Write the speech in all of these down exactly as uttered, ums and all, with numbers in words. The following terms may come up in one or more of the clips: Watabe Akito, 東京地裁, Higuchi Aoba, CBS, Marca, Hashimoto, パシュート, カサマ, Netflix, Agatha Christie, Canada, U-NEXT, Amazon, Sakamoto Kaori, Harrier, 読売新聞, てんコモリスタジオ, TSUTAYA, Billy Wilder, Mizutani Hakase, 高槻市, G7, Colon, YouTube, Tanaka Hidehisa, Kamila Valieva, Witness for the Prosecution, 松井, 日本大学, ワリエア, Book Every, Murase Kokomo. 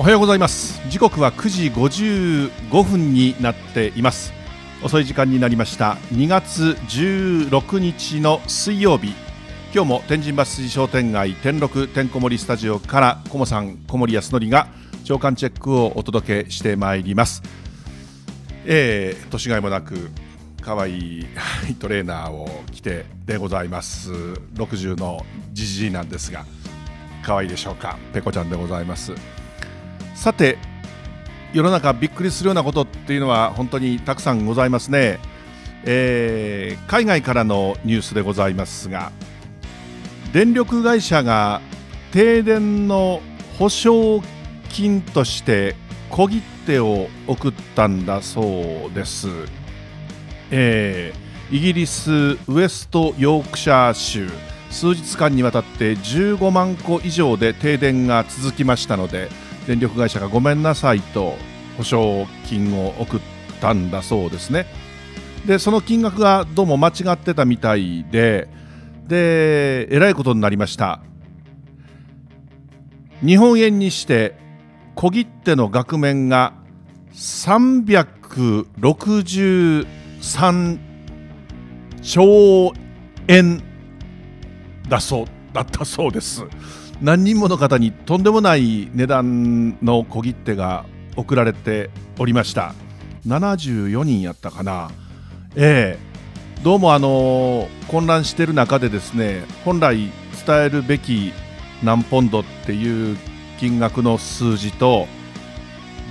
おはようございます。時刻はくじごじゅうごふんになっています。遅い時間になりました。にがつじゅうろくにちの水曜日、今日も天神橋筋商店街天六てんこ盛りスタジオからこもさん、小森康則が朝刊チェックをお届けしてまいります。えー、年がいもなく可愛いトレーナーを着てでございます。ろくじゅうのじじいなんですが、可愛いでしょうか。ペコちゃんでございます。さて、世の中びっくりするようなことっていうのは本当にたくさんございますね。えー、海外からのニュースでございますが、電力会社が停電の補償金として小切手を送ったんだそうです。えー、イギリスウエストヨークシャー州、数日間にわたってじゅうごまんこ以上で停電が続きましたので、電力会社がごめんなさいと補償金を送ったんだそうですね。で、その金額がどうも間違ってたみたいで、で、えらいことになりました。日本円にして小切手の額面がさんびゃくろくじゅうさんちょうえんだそうだったそうです。何人もの方にとんでもない値段の小切手が送られておりました。ななじゅうよにんやったかな。ええ、どうもあの混乱している中でですね、本来伝えるべき何ポンドっていう金額の数字と、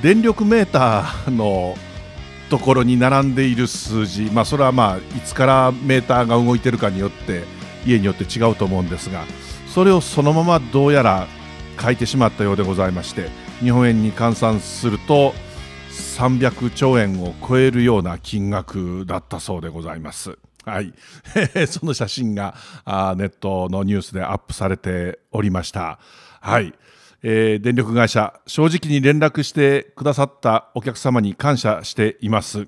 電力メーターのところに並んでいる数字、まあ、それはまあいつからメーターが動いてるかによって家によって違うと思うんですが、それをそのままどうやら書いてしまったようでございまして、日本円に換算するとさんびゃくちょうえんを超えるような金額だったそうでございます。はい、その写真があネットのニュースでアップされておりました。はい、えー、電力会社、正直に連絡してくださったお客様に感謝しています。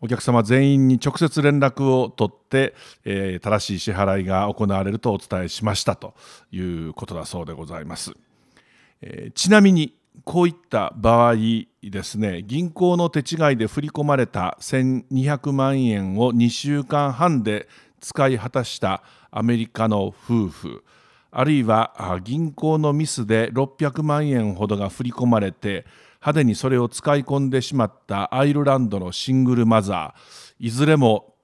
お客様全員に直接連絡を取って、えー、正しい支払いが行われるとお伝えしましたということだそうでございます。えー、ちなみにこういった場合ですね、銀行の手違いで振り込まれたせんにひゃくまんえんをにしゅうかんはんで使い果たしたアメリカの夫婦、あるいは銀行のミスでろっぴゃくまんえんほどが振り込まれて派手にそれを使い込んでしまったアイルランドのシングルマザー、いずれも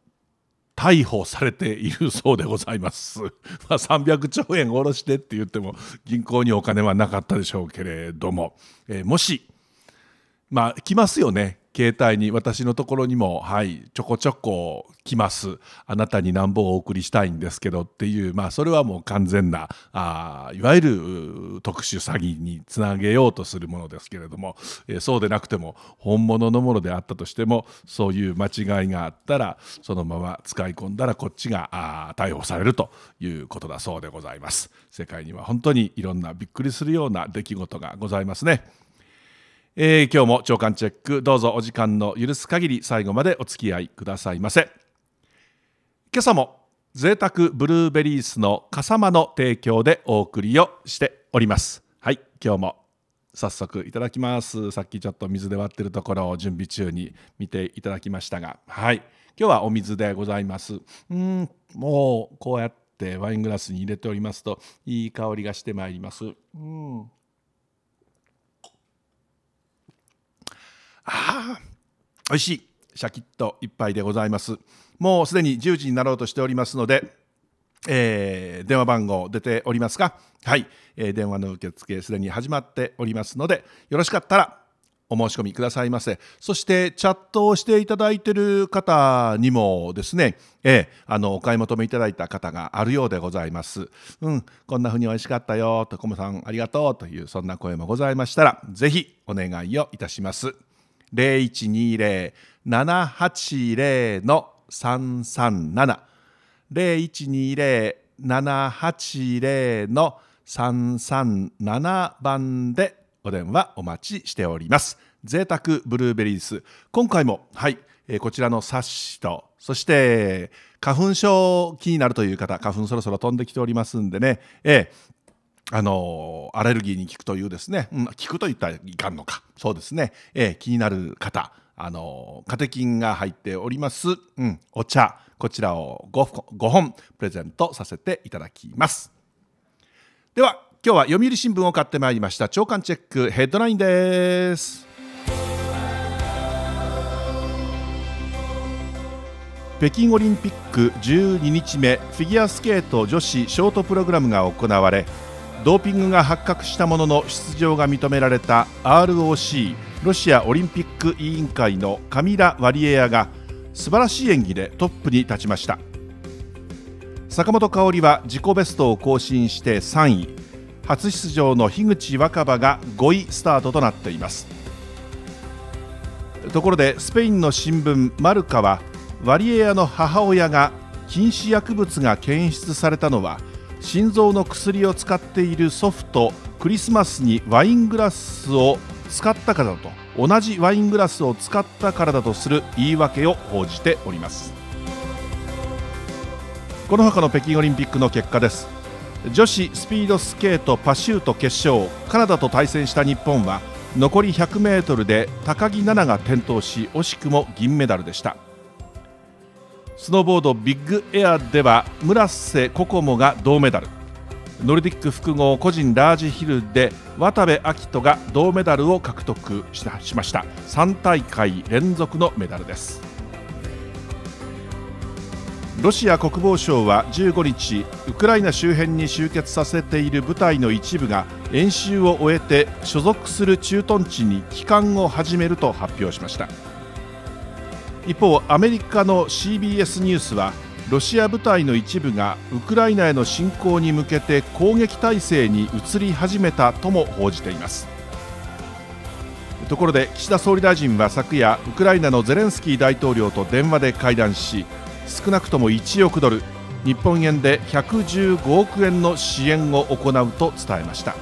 逮捕されているそうでございます。まあ、さんびゃくちょうえん下ろしてって言っても銀行にお金はなかったでしょうけれども、えー、もし、まあ、来ますよね、携帯に。私のところにも、はい、ちょこちょこ来ます。あなたになんぼをお送りしたいんですけどっていう、まあ、それはもう完全なあいわゆる特殊詐欺につなげようとするものですけれども、えー、そうでなくても本物のものであったとしても、そういう間違いがあったらそのまま使い込んだらこっちがあ逮捕されるということだそうでございます。世界には本当にいろんなびっくりするような出来事がございますね。えー、今日も朝刊チェック、どうぞお時間の許す限り最後までお付き合いくださいませ。今朝も贅沢ブルーベリースの笠間の提供でお送りをしております。はい、今日も早速いただきます。さっきちょっと水で割ってるところを準備中に見ていただきましたが、はい、今日はお水でございます。うん、もうこうやってワイングラスに入れておりますといい香りがしてまいります。うんああ、おいしいシャキッと一杯でございます。もうすでにじゅうじになろうとしておりますので、えー、電話番号出ておりますか。はい、えー、電話の受付すでに始まっておりますので、よろしかったらお申し込みくださいませ。そしてチャットをしていただいている方にもですね、えー、あのお買い求めいただいた方があるようでございます。うん、こんな風に美味しかったよと、コモさんありがとうという、そんな声もございましたらぜひお願いをいたします。ゼロいちにゼロのななはちゼロのさんさんなな ゼロいちにゼロのななはちゼロのさんさんななばんでお電話お待ちしております。贅沢ブルーベリース、今回も、はい、えー、こちらの冊子と、そして花粉症気になるという方、花粉そろそろ飛んできておりますんでね、えーあのアレルギーに効くというですね、うん、効くといったらいかんのか、そうですね、えー、気になる方、あのカテキンが入っております、うん、お茶、こちらを 5, 5本プレゼントさせていただきます。では今日は読売新聞を買ってまいりました。朝刊チェックヘッドラインです。北京オリンピックじゅうににちめ、フィギュアスケート女子ショートプログラムが行われ、ドーピングが発覚したものの出場が認められた アールオーシー ロシアオリンピック委員会のカミラ・ワリエワが素晴らしい演技でトップに立ちました。坂本花織は自己ベストを更新してさんい、初出場の樋口新葉がごいスタートとなっています。ところでスペインの新聞マルカは、ワリエワの母親が禁止薬物が検出されたのは、心臓の薬を使っている祖父とクリスマスにワイングラスを使ったからだと同じワイングラスを使ったからだとする言い訳を報じております。この他の北京オリンピックの結果です。女子スピードスケートパシュート決勝、カナダと対戦した日本は残り ひゃくメートル で高木菜那が転倒し、惜しくも銀メダルでした。スノーボードビッグエアでは村瀬心椛が銅メダル、ノルディック複合個人ラージヒルで渡部暁斗が銅メダルを獲得しました。さんたいかい連続のメダルです。ロシア国防省はじゅうごにち、ウクライナ周辺に集結させている部隊の一部が演習を終えて所属する駐屯地に帰還を始めると発表しました。一方、アメリカの シービーエス ニュースは、ロシア部隊の一部がウクライナへの侵攻に向けて攻撃態勢に移り始めたとも報じています。ところで岸田総理大臣は昨夜、ウクライナのゼレンスキー大統領と電話で会談し、少なくともいちおくドル、日本円でひゃくじゅうごおくえんの支援を行うと伝えました。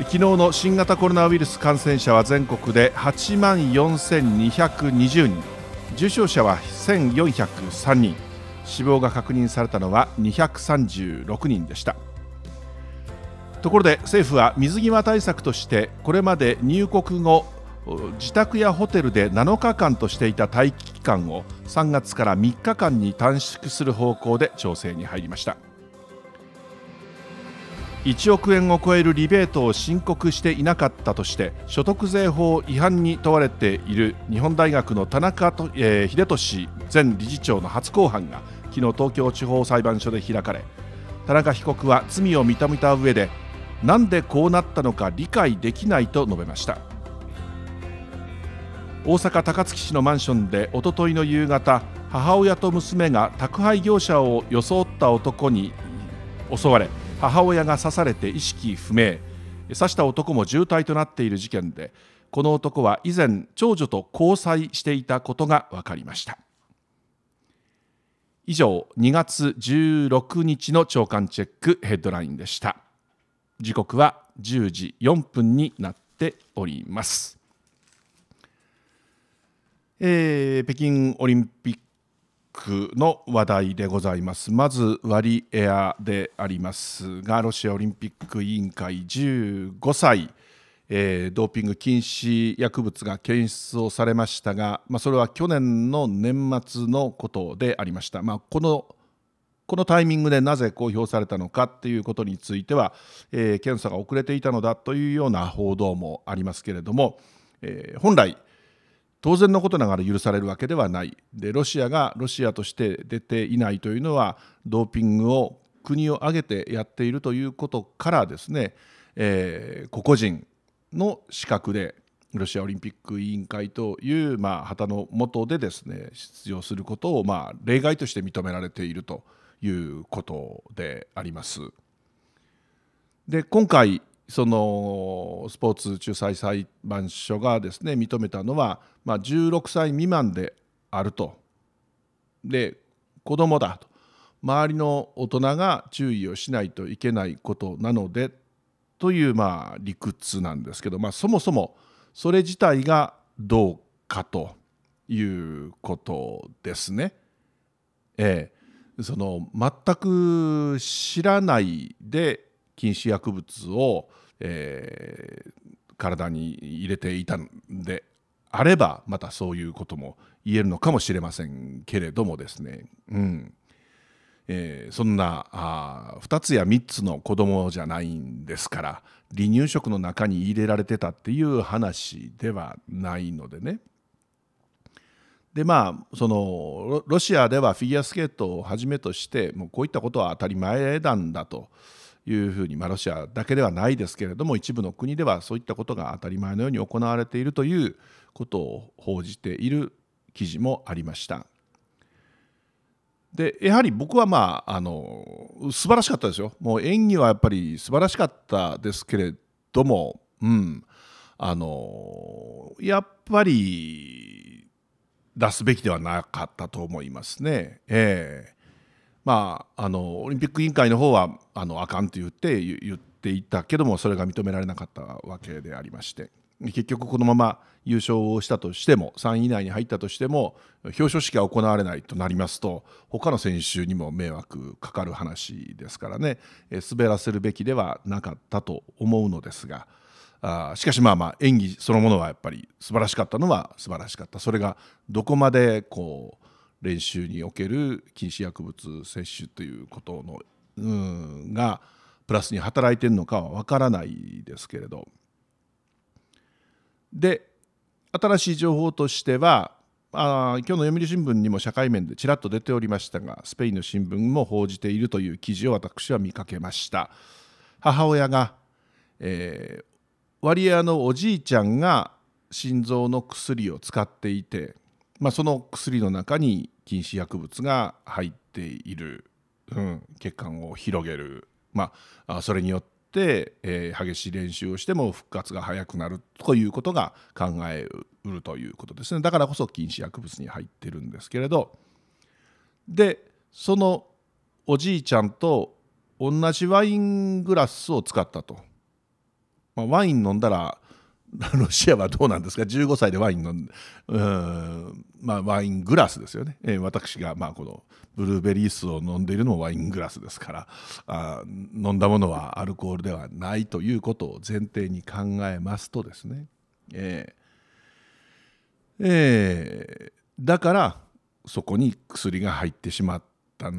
昨日の新型コロナウイルス感染者は全国ではちまんよんせんにひゃくにじゅうにん、重症者はせんよんひゃくさんにん、死亡が確認されたのはにひゃくさんじゅうろくにんでした。ところで政府は水際対策として、これまで入国後自宅やホテルでなのかかんとしていた待機期間をさんがつからみっかかんに短縮する方向で調整に入りました。いちおくえんを超えるリベートを申告していなかったとして所得税法違反に問われている日本大学の田中英寿前理事長の初公判が昨日東京地方裁判所で開かれ、田中被告は罪を認めた上で、なんでこうなったのか理解できないと述べました。大阪高槻市のマンションでおとといの夕方、母親と娘が宅配業者を装った男に襲われ、母親が刺されて意識不明、刺した男も重体となっている事件で、この男は以前長女と交際していたことが分かりました。以上、にがつじゅうろくにちの朝刊チェックヘッドラインでした。時刻はじゅうじよんぷんになっております。えー、北京オリンピックの話題でございます。まずワリエワでありますが、ロシアオリンピック委員会じゅうごさい、えー、ドーピング禁止薬物が検出をされましたが、まあ、それは去年の年末のことでありました。まあ、このこのタイミングでなぜ公表されたのかということについては、えー、検査が遅れていたのだというような報道もありますけれども、えー、本来当然のことながら許されるわけではない。で、ロシアがロシアとして出ていないというのは、ドーピングを国を挙げてやっているということからですね、えー、個々人の資格でロシアオリンピック委員会という、まあ、旗の下でですね、出場することを、まあ、例外として認められているということであります。で、今回そのスポーツ仲裁裁判所がですね、認めたのは、まあ、じゅうろくさいみまんであると、で子どもだと、周りの大人が注意をしないといけないことなのでという、まあ、理屈なんですけど、まあ、そもそもそれ自体がどうかということですね。ええ、その全く知らないで禁止薬物を、えー、体に入れていたんであればまたそういうことも言えるのかもしれませんけれどもですね、うんえー、そんなあふたつやみっつの子供じゃないんですから離乳食の中に入れられてたっていう話ではないのでね。でまあ、そのロシアではフィギュアスケートをはじめとしてもうこういったことは当たり前なんだというふうに、まあ、ロシアだけではないですけれども一部の国ではそういったことが当たり前のように行われているということを報じている記事もありました。でやはり僕はまああの素晴らしかったですよ。もう演技はやっぱり素晴らしかったですけれども、うん、あのやっぱり出すべきではなかったと思いますね。えーまあ、あのオリンピック委員会の方はあのあかんと言って言っていたけどもそれが認められなかったわけでありまして結局このまま優勝をしたとしてもさんい以内に入ったとしても表彰式が行われないとなりますと他の選手にも迷惑かかる話ですからね滑らせるべきではなかったと思うのですが。あしかしまあまあ演技そのものはやっぱり素晴らしかったのは素晴らしかった。それがどこまでこう練習における禁止薬物摂取ということのうんがプラスに働いているのかは分からないですけれど。で新しい情報としてはあ今日の読売新聞にも社会面でちらっと出ておりましたがスペインの新聞も報じているという記事を私は見かけました。母親が、えーワリアのおじいちゃんが心臓の薬を使っていて、まあ、その薬の中に禁止薬物が入っている、うん、血管を広げる、まあ、それによって、えー、激しい練習をしても復活が早くなるということが考えうるということですね。だからこそ禁止薬物に入ってるんですけれどでそのおじいちゃんと同じワイングラスを使ったと。ワイン飲んだらロシアはどうなんですかじゅうごさいでワイン飲んでうーん、まあ、ワイングラスですよね、えー、私がまあこのブルーベリー酢を飲んでいるのもワイングラスですからあ飲んだものはアルコールではないということを前提に考えますとですね、えーえー、だからそこに薬が入ってしまった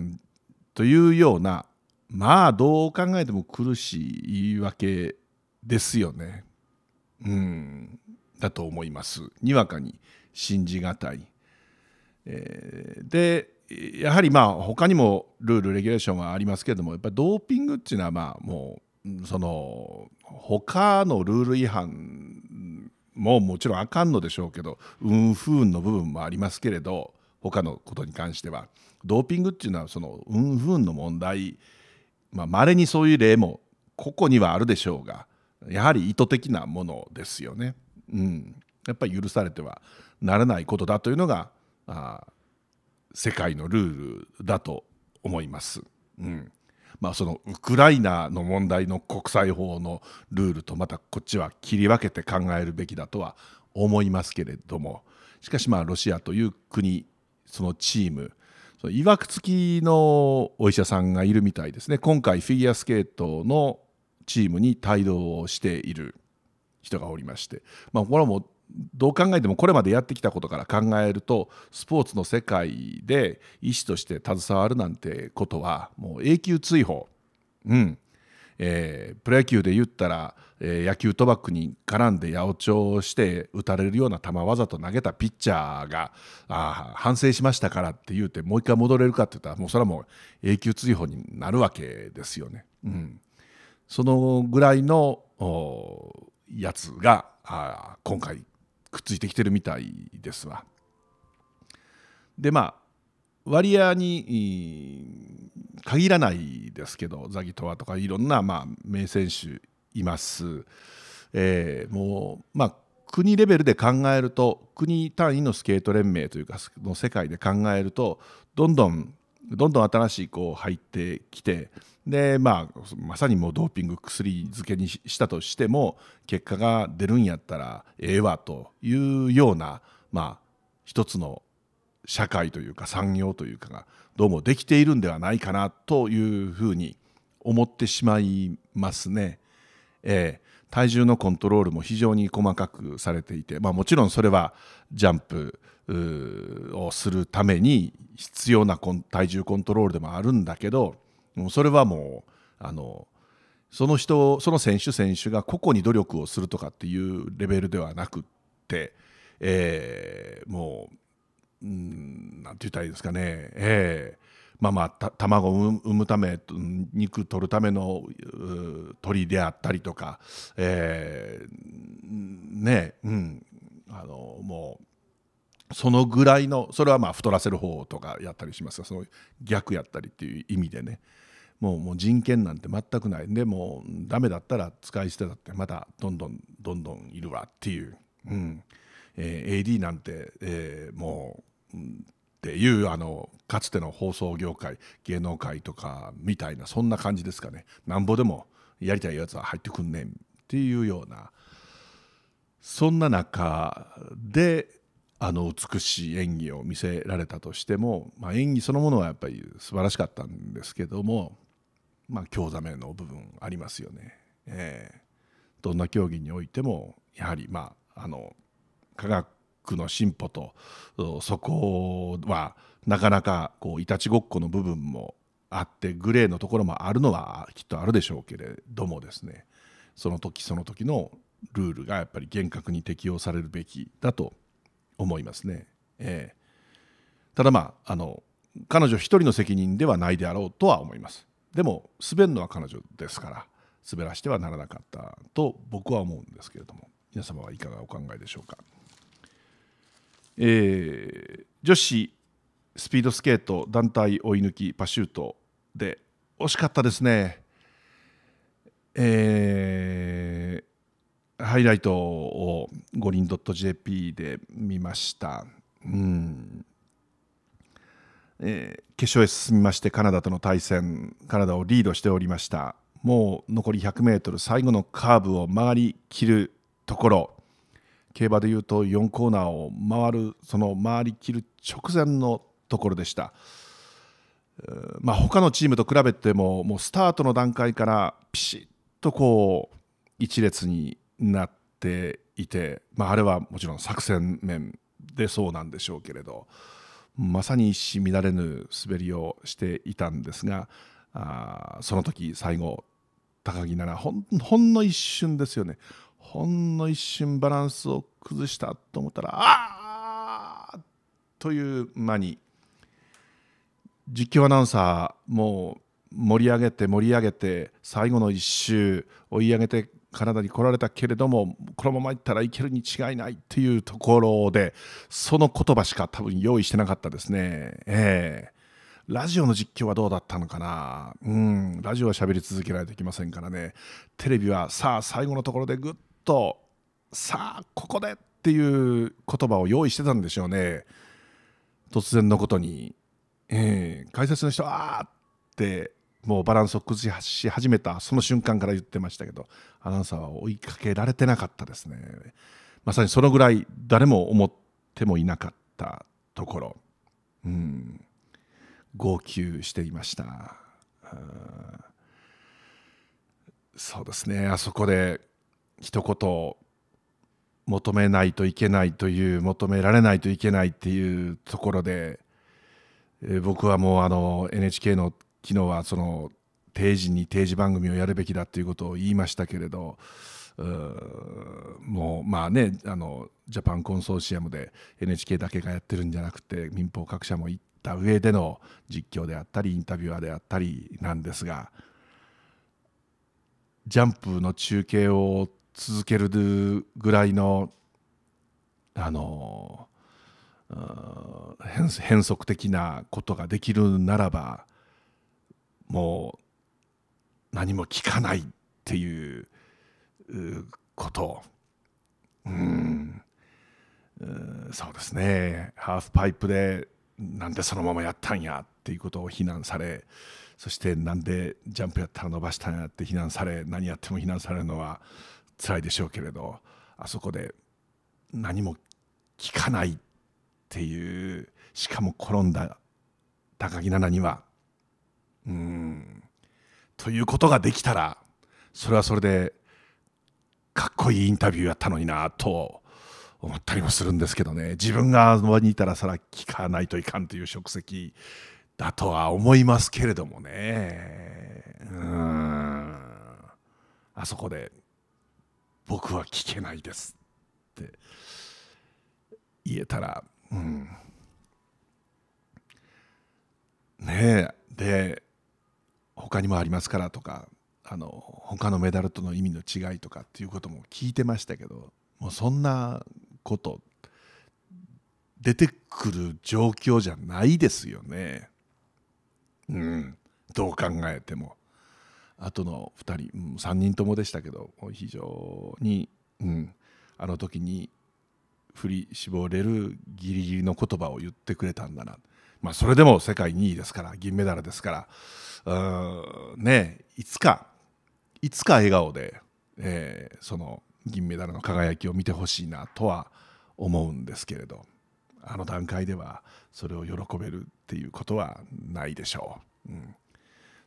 というようなまあどう考えても苦しい言い訳ですよね。うんだと思います。にわかに信じがたい、えー、でやはりまあ他にもルールレギュレーションはありますけれどもやっぱりドーピングっていうのはまあもうその他のルール違反ももちろんあかんのでしょうけど運不運の部分もありますけれど他のことに関してはドーピングっていうのはその運不運の問題まあ、稀にそういう例も個々にはあるでしょうが。やはり意図的なものですよね、うん、やっぱり許されてはならないことだというのがあ世界のルールだと思います、うんまあ、そのウクライナの問題の国際法のルールとまたこっちは切り分けて考えるべきだとは思いますけれどもしかしまあロシアという国そのチームそのいわくつきのお医者さんがいるみたいですね。今回フィギュアスケートのチームに帯同をしている人がおりまして、まあ、これはもうどう考えてもこれまでやってきたことから考えるとスポーツの世界で医師として携わるなんてことはもう永久追放、うんえー、プロ野球で言ったら、えー、野球賭博に絡んで八百長をして打たれるような球わざと投げたピッチャーがあー反省しましたからって言うてもう一回戻れるかって言ったらもうそれはもう永久追放になるわけですよね。うんそのぐらいのやつがあ今回くっついてきてるみたいですわ。でまあ割合に限らないですけどザギトワとかいろんな、まあ、名選手います、えー、もうまあ国レベルで考えると国単位のスケート連盟というかの世界で考えるとどんどんどんどん新しいこう入ってきてで、まあ、まさにもうドーピング薬漬けにしたとしても結果が出るんやったらええわというような、まあ、一つの社会というか産業というかがどうもできているんではないかなというふうに思ってしまいますね。えー、体重のコントロールも非常に細かくされていて、まあ、もちろんそれはジャンプをするために必要な体重コントロールでもあるんだけど、それはもうあのその人その選手選手が個々に努力をするとかっていうレベルではなくって、えー、もう、うん、なんて言ったらいいですかね、えーまあまあ、た卵を産むため肉取るための鳥であったりとか、えー、ねえ、うん、あのもうそのぐらいの、それはまあ太らせる方とかやったりしますが、その逆やったりっていう意味でね、もう、もう人権なんて全くないんで、もうダメだったら使い捨てだってまだどんどんどんどんいるわっていう、うんえー、エーディー なんて、えー、もう。うんっていうあのかつての放送業界芸能界とかみたいなそんな感じですかね。なんぼでもやりたいやつは入ってくんねんっていうような、そんな中であの美しい演技を見せられたとしても、まあ、演技そのものはやっぱり素晴らしかったんですけども、まあ、興ざめの部分ありますよね。えー、どんな競技においてもやはり、まあ、あの科学の進歩とそこはなかなかこういたちごっこの部分もあってグレーのところもあるのはきっとあるでしょうけれどもですね、その時その時のルールがやっぱり厳格に適用されるべきだと思いますね。えー、ただまああの彼女一人の責任ではないであろうとは思います。でも滑るのは彼女ですから滑らしてはならなかったと僕は思うんですけれども、皆様はいかがお考えでしょうか。えー、女子スピードスケート団体追い抜きパシュートで惜しかったですね。えー、ハイライトを五輪 .jp で見ました。うんえー、決勝へ進みましてカナダとの対戦、カナダをリードしておりました。もう残り ひゃくメートル 最後のカーブを曲がりきるところ、競馬でいうとよんコーナーを回る、その回りきる直前のところでした。まあ、他のチームと比べてももうスタートの段階からピシッとこう一列になっていて、まあ、あれはもちろん作戦面でそうなんでしょうけれど、まさに一糸乱れぬ滑りをしていたんですが、あその時最後高木菜那、ほん、ほんの一瞬ですよね。ほんの一瞬バランスを崩したと思ったら、あーという間に実況アナウンサーも盛り上げて盛り上げて最後の一周追い上げてカナダに来られたけれども、このままいったらいけるに違いないというところで、その言葉しか多分用意してなかったですね。えーラジオの実況はどうだったのかな。うん、ラジオは喋り続けないといけませんからね。テレビはさあ最後のところでぐっとさあここでっていう言葉を用意してたんでしょうね。突然のことに、えー、解説の人はあーってもうバランスを崩し始めたその瞬間から言ってましたけど、アナウンサーは追いかけられてなかったですね。まさにそのぐらい誰も思ってもいなかったところ。うん号泣していました。うん、そうですね、あそこで一言求めないといけないという求められないといけないっていうところで、え僕はもうあの エヌエイチケー の昨日はその定時に定時番組をやるべきだということを言いましたけれど、うもうまあね、あのジャパンコンソーシアムで エヌエイチケー だけがやってるんじゃなくて民放各社も行ってた上での実況であったりインタビュアーであったりなんですが、ジャンプの中継を続けるぐらいのあの変則的なことができるならば、もう何も聞かないっていうこと。うん、そうですね、ハーフパイプでなんでそのままやったんやっていうことを非難され、そしてなんでジャンプやったら伸ばしたんやって非難され、何やっても非難されるのは辛いでしょうけれど、あそこで何も聞かないっっていう、しかも転んだ高木菜那にはうーんということができたら、それはそれでかっこいいインタビューやったのになと思ったりもするんですけどね。自分がそばにいたらそれは聞かないといかんという職責だとは思いますけれどもね。うーん、あそこで僕は聞けないですって言えたら、うんねえ、で他にもありますからとか、あの他のメダルとの意味の違いとかっていうことも聞いてましたけど、もうそんなこと出てくる状況じゃないですよね。うん、どう考えても。あとのふたり、うん、さんにんともでしたけど、非常に、うん、あの時に振り絞れるギリギリの言葉を言ってくれたんだな。まあそれでも世界にいですから、銀メダルですから、うーんねえ、いつかいつか笑顔で、えー、その銀メダルの輝きを見てほしいなとは思うんですけれど、あの段階ではそれを喜べるっていうことはないでしょう。うん、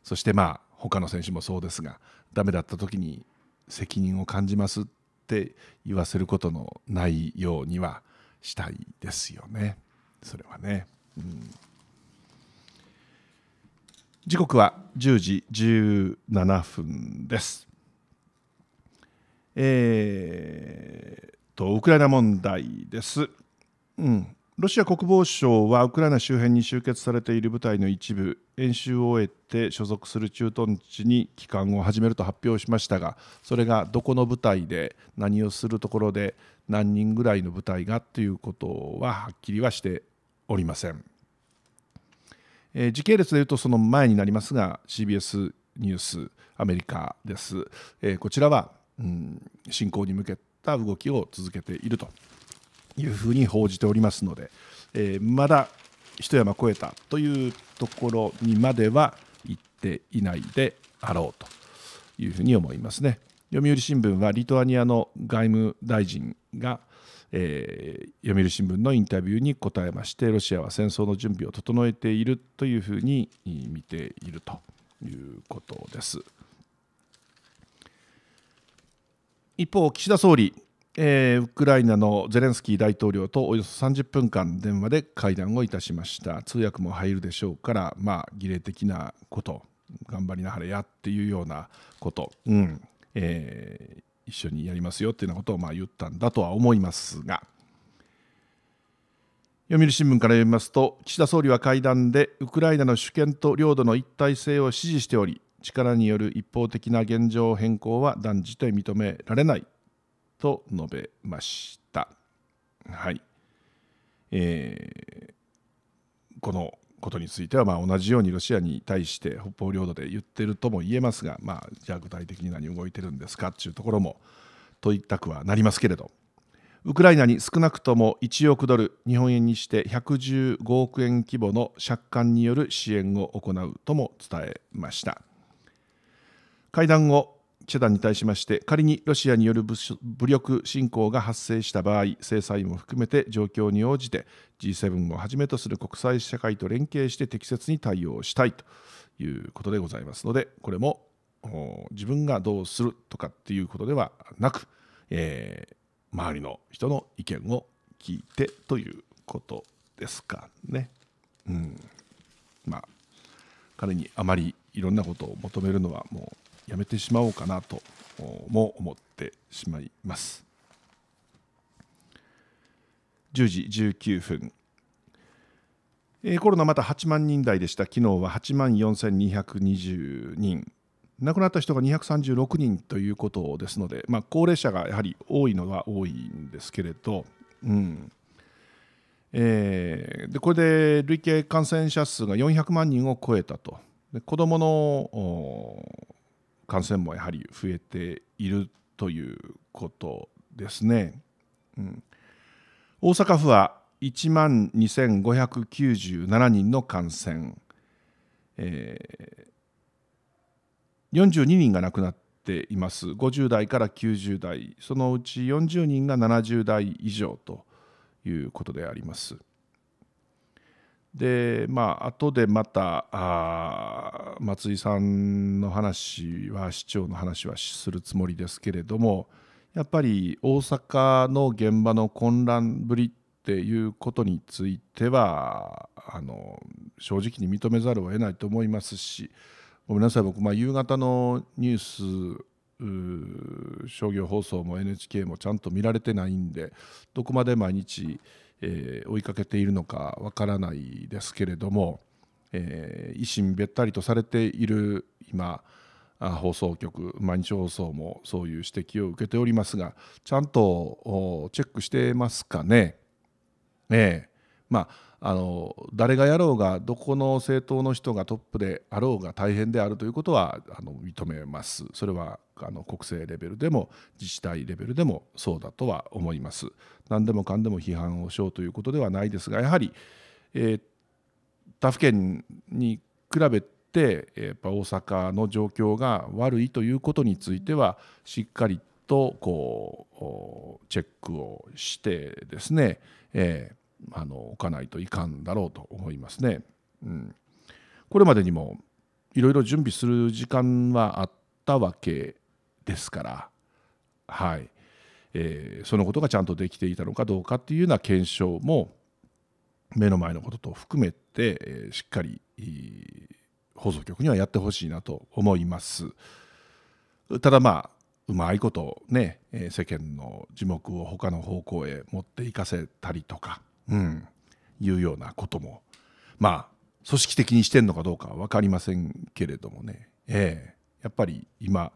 そしてまあ他の選手もそうですが、ダメだった時に責任を感じますって言わせることのないようにはしたいですよね。それはね。うん、時刻はじゅうじじゅうななふんです。えー、とウクライナ問題です。うん、ロシア国防省はウクライナ周辺に集結されている部隊の一部、演習を終えて所属する駐屯地に帰還を始めると発表しましたが、それがどこの部隊で何をするところで何人ぐらいの部隊がということははっきりはしておりません。えー、時系列でいうとその前になりますが、 シービーエス ニュースアメリカです。えー、こちらは、うん、侵攻に向けた動きを続けているというふうに報じておりますので、えー、まだ一山越えたというところにまでは行っていないであろうというふうに思いますね。読売新聞はリトアニアの外務大臣が、えー、読売新聞のインタビューに答えまして、ロシアは戦争の準備を整えているというふうに見ているということです。一方、岸田総理、えー、ウクライナのゼレンスキー大統領とおよそさんじゅっぷんかん電話で会談をいたしました。通訳も入るでしょうから、まあ、儀礼的なこと、頑張りなはれやっていうようなこと。うんえー一緒にやりますよっていうようなことをまあ言ったんだとは思いますが、読売新聞から読みますと、岸田総理は会談でウクライナの主権と領土の一体性を支持しており、力による一方的な現状変更は断じて認められないと述べました。はいえー、このことについてはまあ同じようにロシアに対して北方領土で言っているとも言えますが、まあ、じゃあ具体的に何動いてるんですかというところも問いたくはなりますけれど、ウクライナに少なくともいちおくドル、日本円にしてひゃくじゅうごおくえん規模の借款による支援を行うとも伝えました。会談後、記者団に対しまして、仮にロシアによる武力侵攻が発生した場合、制裁も含めて状況に応じて ジーセブン をはじめとする国際社会と連携して適切に対応したいということでございますので、これも自分がどうするとかっていうことではなく、えー、周りの人の意見を聞いてということですかね。うん、まあ彼にあまりいろんなことを求めるのはもうやめてしまおうかなとも思ってしまいます。じゅうじじゅうきゅうふん、えー、コロナまたはちまんにん台でした。昨日ははちまんよんせんにひゃくにじゅうにん、亡くなった人がにひゃくさんじゅうろくにんということですので、まあ、高齢者がやはり多いのは多いんですけれど、うんえー、でこれで累計感染者数がよんひゃくまんにんを超えたと。で子どもの感染もやはり増えているということですね。うん、大阪府はいちまんにせんごひゃくきゅうじゅうななにんの感染、えー、よんじゅうににんが亡くなっています。ごじゅうだいからきゅうじゅうだい、そのうちよんじゅうにんがななじゅうだい以上ということであります。でまあ後でまたあ松井さんの話は市長の話はするつもりですけれども、やっぱり大阪の現場の混乱ぶりっていうことについてはあの正直に認めざるを得ないと思いますし、ごめんなさい、僕、まあ、夕方のニュース商業放送も エヌエイチケー もちゃんと見られてないんで、どこまで毎日えー、追いかけているのかわからないですけれども、えー、維新べったりとされている今放送局、毎日放送もそういう指摘を受けておりますが、ちゃんとチェックしてますかね。えーまあ、あの誰がやろうが、どこの政党の人がトップであろうが大変であるということはあの認めます。それはあの国政レベルでも自治体レベルでもそうだとは思います。何でもかんでも批判をしようということではないですが、やはり、えー、他府県に比べてやっぱ大阪の状況が悪いということについてはしっかりとこうチェックをしてですね、えーあの置かないといかんだろうと思いますね。うん、これまでにもいろいろ準備する時間はあったわけですから、はいえー、そのことがちゃんとできていたのかどうかっていうような検証も目の前のことと含めて、えー、しっかり放送局にはやってほしいなと思います。ただまあうまいことね、えー、世間の耳目を他の方向へ持っていかせたりとか。うん、いうようなこともまあ組織的にしてんのかどうかは分かりませんけれどもね、えー、やっぱり今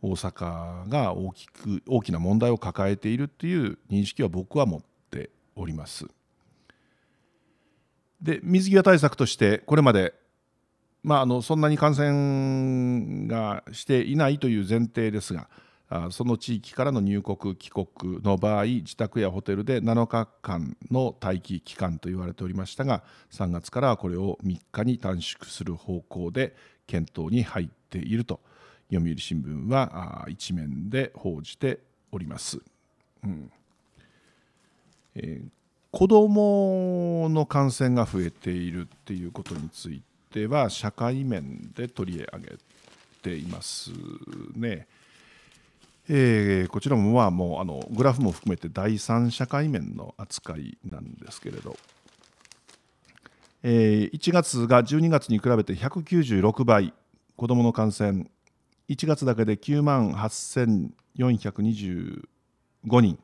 大阪が大きく大きな問題を抱えているっていう認識は僕は持っております。で水際対策としてこれまで、まあ、あのそんなに感染がしていないという前提ですが、その地域からの入国・帰国の場合、自宅やホテルでなのかかんの待機期間と言われておりましたが、さんがつからはこれをみっかに短縮する方向で検討に入っていると読売新聞は一面で報じております。うんえー、子どもの感染が増えているっていうことについては社会面で取り上げていますね。えー、こちらも、まあ、もうあのグラフも含めてだいさん社会面の扱いなんですけれど、えー、いちがつがじゅうにがつに比べてひゃくきゅうじゅうろくばい、子どもの感染いちがつだけできゅうまんはっせんよんひゃくにじゅうごにん、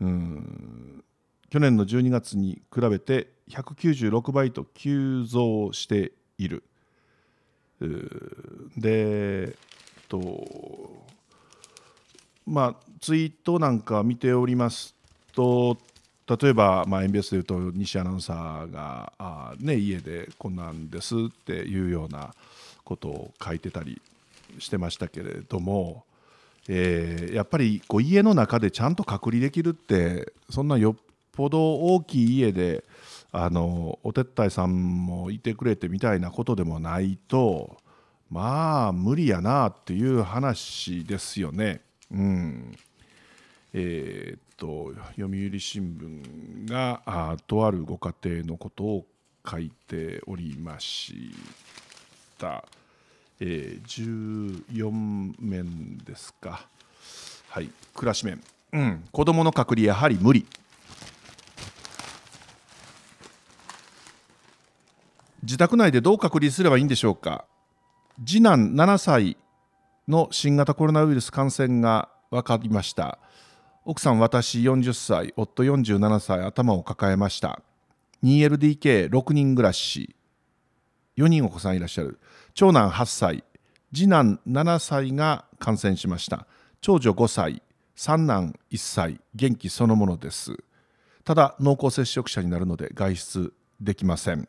うん去年のじゅうにがつに比べてひゃくきゅうじゅうろくばいと急増している。でとまあ、ツイートなんか見ておりますと、例えば、まあ、エムビーエス でいうと西アナウンサーがあー、ね、家でこんなんですっていうようなことを書いてたりしてましたけれども、えー、やっぱりこう家の中でちゃんと隔離できるって、そんなよっぽど大きい家であのお手伝いさんもいてくれてみたいなことでもないと、まあ無理やなっていう話ですよね。うんえー、っと読売新聞があとあるご家庭のことを書いておりました、えー、じゅうよんめんですか、はい、暮らし面、うん、子どもの隔離やはり無理、自宅内でどう隔離すればいいんでしょうか。次男ななさいの新型コロナウイルス感染が分かりました。奥さん私よんじゅっさい、夫よんじゅうななさい、頭を抱えました。 にエルディーケーろくにん暮らし、よにんお子さんいらっしゃる。長男はっさい、次男ななさいが感染しました。長女ごさい、三男いっさい、元気そのものです。ただ濃厚接触者になるので外出できません。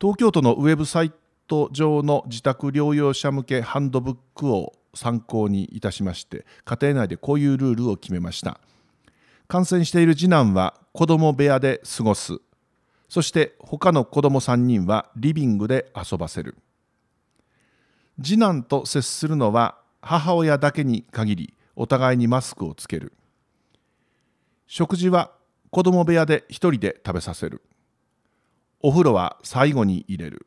東京都のウェブサイト上の自宅療養者向けハンドブックを参考にいたしまして、家庭内でこういうルールを決めました。感染している次男は子ども部屋で過ごす、そして他の子どもさんにんはリビングで遊ばせる。次男と接するのは母親だけに限り、お互いにマスクをつける。食事は子ども部屋でひとりで食べさせる。お風呂は最後に入れる。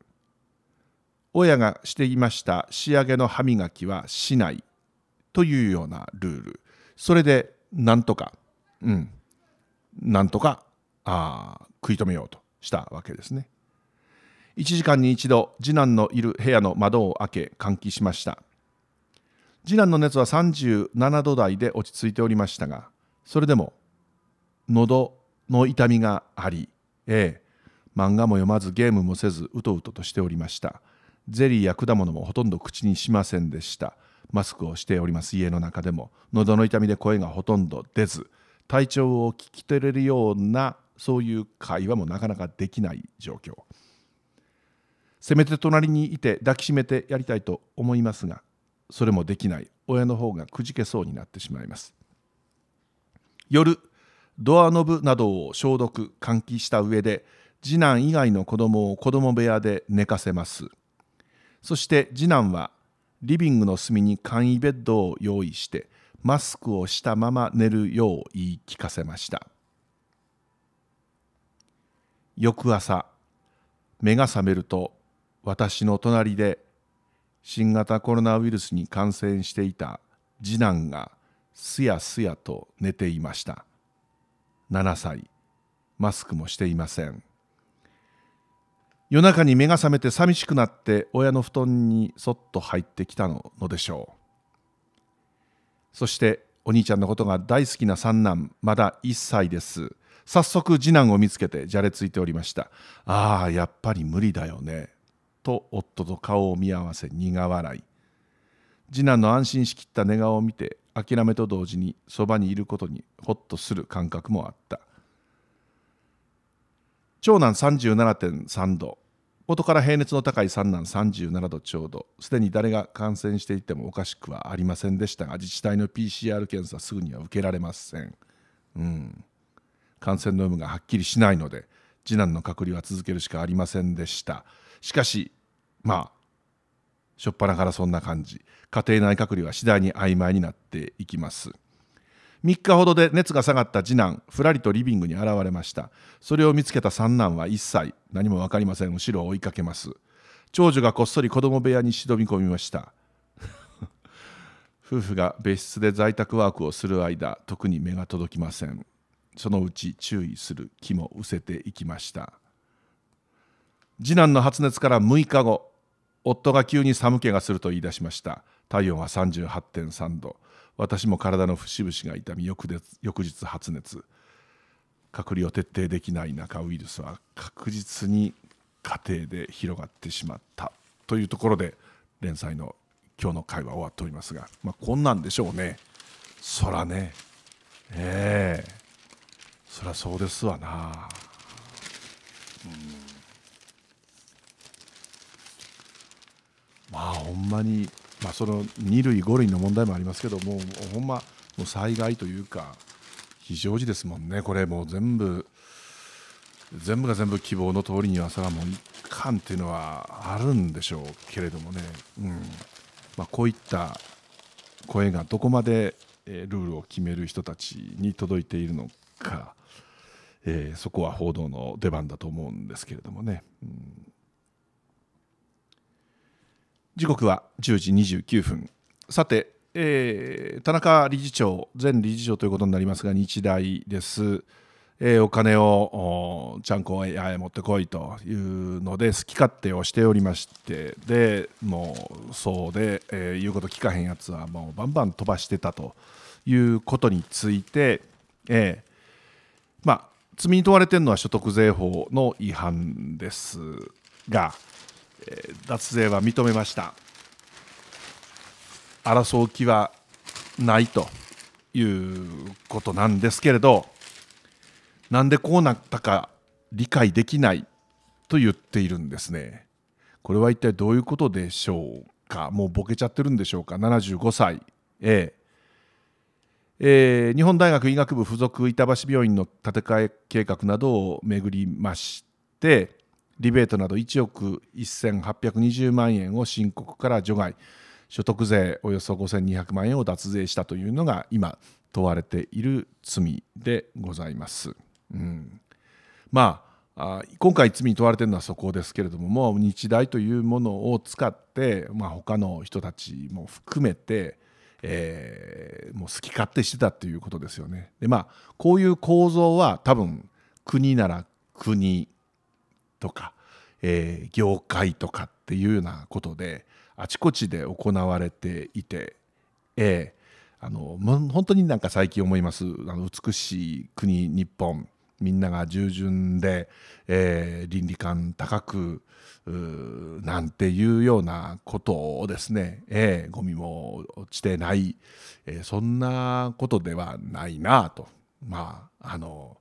親がしていました仕上げの歯磨きはしないというようなルール。それでなんとか、うん、なんとかあ食い止めようとしたわけですね。いちじかんに一度、次男のいる部屋の窓を開け換気しました。次男の熱はさんじゅうななど台で落ち着いておりましたが、それでも喉の痛みがあり、ええ、漫画も読まずゲームもせずうとうととしておりました。ゼリーや果物もほとんど口にしませんでした。マスクをしております家の中でも、喉の痛みで声がほとんど出ず、体調を聞き取れるようなそういう会話もなかなかできない状況。せめて隣にいて抱きしめてやりたいと思いますが、それもできない親の方がくじけそうになってしまいます。夜、ドアノブなどを消毒・換気した上で、次男以外の子供を子供部屋で寝かせます。そして次男はリビングの隅に簡易ベッドを用意して、マスクをしたまま寝るよう言い聞かせました。翌朝、目が覚めると、私の隣で新型コロナウイルスに感染していた次男がすやすやと寝ていました。ななさい、マスクもしていません。夜中に目が覚めて寂しくなって親の布団にそっと入ってきたのでしょう。そしてお兄ちゃんのことが大好きな三男、まだいっさいです。早速次男を見つけてじゃれついておりました。ああ、やっぱり無理だよね。と夫と顔を見合わせ苦笑い。次男の安心しきった寝顔を見て、諦めと同時にそばにいることにホッとする感覚もあった。長男 さんじゅうななてんさん 度、元から平熱の高い三男さんじゅうなな度ちょうど、すでに誰が感染していてもおかしくはありませんでしたが、自治体の ピーシーアール 検査すぐには受けられません。うん、感染の有無がはっきりしないので次男の隔離は続けるしかありませんでした。しかし、まあ、しょっぱなからそんな感じ。家庭内隔離は次第に曖昧になっていきます。みっかほどで熱が下がった次男、ふらりとリビングに現れました。それを見つけた三男は一歳、何も分かりません。後ろを追いかけます。長女がこっそり子供部屋に忍び込みました。夫婦が別室で在宅ワークをする間、特に目が届きません。そのうち注意する気もうせていきました。次男の発熱からむいかご、夫が急に寒気がすると言い出しました。体温は さんじゅうはちてんさん 度。私も体の節々が痛み、翌日発熱。隔離を徹底できない中、ウイルスは確実に家庭で広がってしまった。というところで、連載の今日の会は終わっておりますが、まあ、こんなんでしょうね。そらね。ええ。そらそうですわな。うんまあほんまに、まあ、そのにるいごるいの問題もありますけども、ほんまもう災害というか非常時ですもんね。これもう全部全部が全部希望の通りにはそれはもういかんっていうのはあるんでしょうけれどもね、うんまあ、こういった声がどこまでルールを決める人たちに届いているのか、えー、そこは報道の出番だと思うんですけれどもね。うん時刻はじゅうじにじゅうきゅうふん。さて、えー、田中理事長、前理事長ということになりますが、日大です。えー、お金をおちゃんこへ持ってこいというので、好き勝手をしておりまして、でもうそうで、えー、言うこと聞かへんやつは、もうバンバン飛ばしてたということについて、えー、まあ、罪に問われているのは所得税法の違反ですが、脱税は認めました。争う気はないということなんですけれど、なんでこうなったか理解できないと言っているんですね。これは一体どういうことでしょうか。もうボケちゃってるんでしょうか。ななじゅうごさい、えええー、日本大学医学部附属板橋病院の建て替え計画などを巡りまして。リベートなどいちおくせんはっぴゃくにじゅうまんえんを申告から除外、所得税およそごせんにひゃくまんえんを脱税したというのが今問われている罪でございます。うん、まああ今回罪に問われているのはそこですけれども、もう日大というものを使って、まあ、他の人たちも含めて、えー、もう好き勝手してたということですよね。で、まあ、こういう構造は多分国なら国とか、えー、業界とかっていうようなことであちこちで行われていて、えー、あの本当になんか最近思います。あの美しい国日本、みんなが従順で、えー、倫理観高くなんていうようなことをですね、えー、ゴミも落ちてない、えー、そんなことではないなと、まあ、あの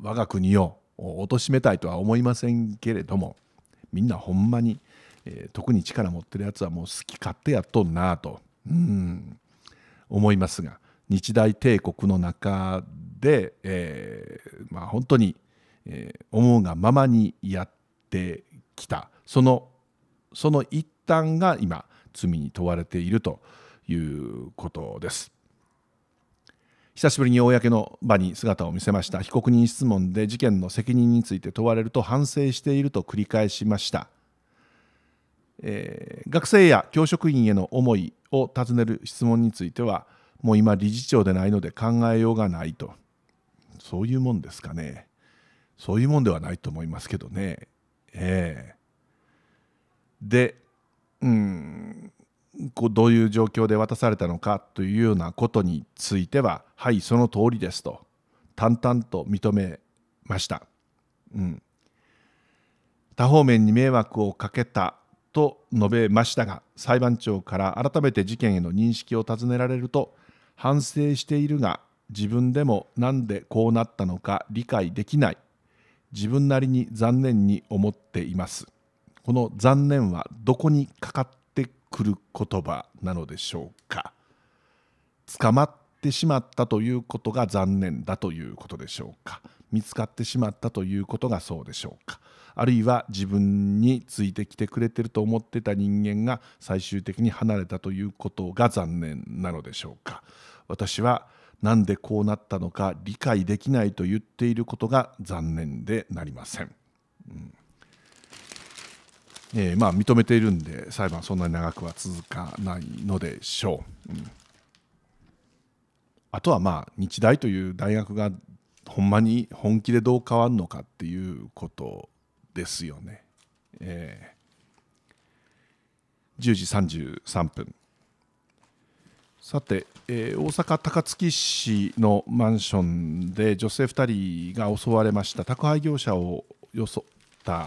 我が国を貶めたいとは思いませんけれども、みんなほんまに、えー、特に力持ってるやつはもう好き勝手やっとんなと、うん、思いますが、日大帝国の中ででえーまあ、本当に、えー、思うがままにやってきた、そのその一端が今罪に問われているということです。久しぶりに公の場に姿を見せました。被告人質問で事件の責任について問われると反省していると繰り返しました。えー、学生や教職員への思いを尋ねる質問についてはもう今理事長でないので考えようがないと。そういうもんですかね。そういうもんではないと思いますけどね。えー、で、うん、こうどういう状況で渡されたのかというようなことについては、はい、その通りですと淡々と認めました。うん、多方面に迷惑をかけたと述べましたが、裁判長から改めて事件への認識を尋ねられると、反省しているが、自分でもなんでこうなったのか理解できない、自分なりに残念に思っています。この残念はどこにかかってくる言葉なのでしょうか。捕まってしまったということが残念だということでしょうか。見つかってしまったということがそうでしょうか。あるいは自分についてきてくれてると思ってた人間が最終的に離れたということが残念なのでしょうか。私はなんでこうなったのか理解できないと言っていることが残念でなりません。うん、えー、まあ認めているんで裁判そんなに長くは続かないのでしょう。うん、あとはまあ日大という大学がほんまに本気でどう変わるのかっていうことですよね。えー、じゅうじさんじゅうさんぷん。さて、えー、大阪高槻市のマンションで女性ふたりが襲われました。宅配業者を装った